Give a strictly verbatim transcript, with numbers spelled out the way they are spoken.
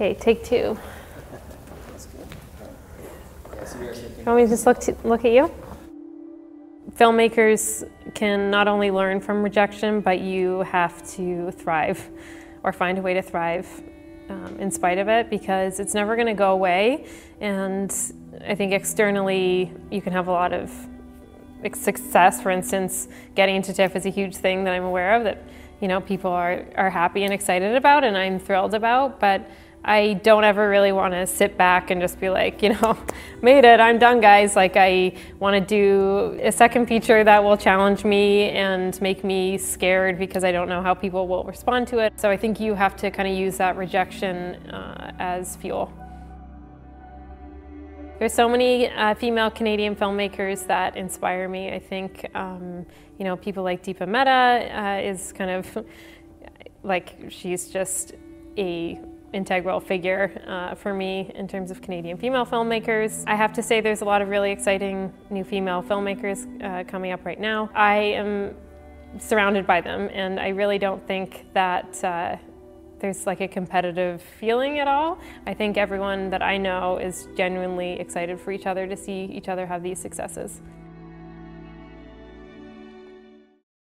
Okay, take two. You want me to just look, to, look at you? Filmmakers can not only learn from rejection, but you have to thrive or find a way to thrive um, in spite of it, because it's never going to go away. And I think externally you can have a lot of success. For instance, getting into TIFF is a huge thing that I'm aware of, that you know people are, are happy and excited about, and I'm thrilled about. But I don't ever really want to sit back and just be like, you know, made it, I'm done, guys. Like, I want to do a second feature that will challenge me and make me scared because I don't know how people will respond to it. So I think you have to kind of use that rejection uh, as fuel. There's so many uh, female Canadian filmmakers that inspire me. I think, um, you know, people like Deepa Mehta uh, is kind of like, she's just a integral figure uh, for me in terms of Canadian female filmmakers. I have to say there's a lot of really exciting new female filmmakers uh, coming up right now. I am surrounded by them, and I really don't think that uh, there's like a competitive feeling at all. I think everyone that I know is genuinely excited for each other to see each other have these successes.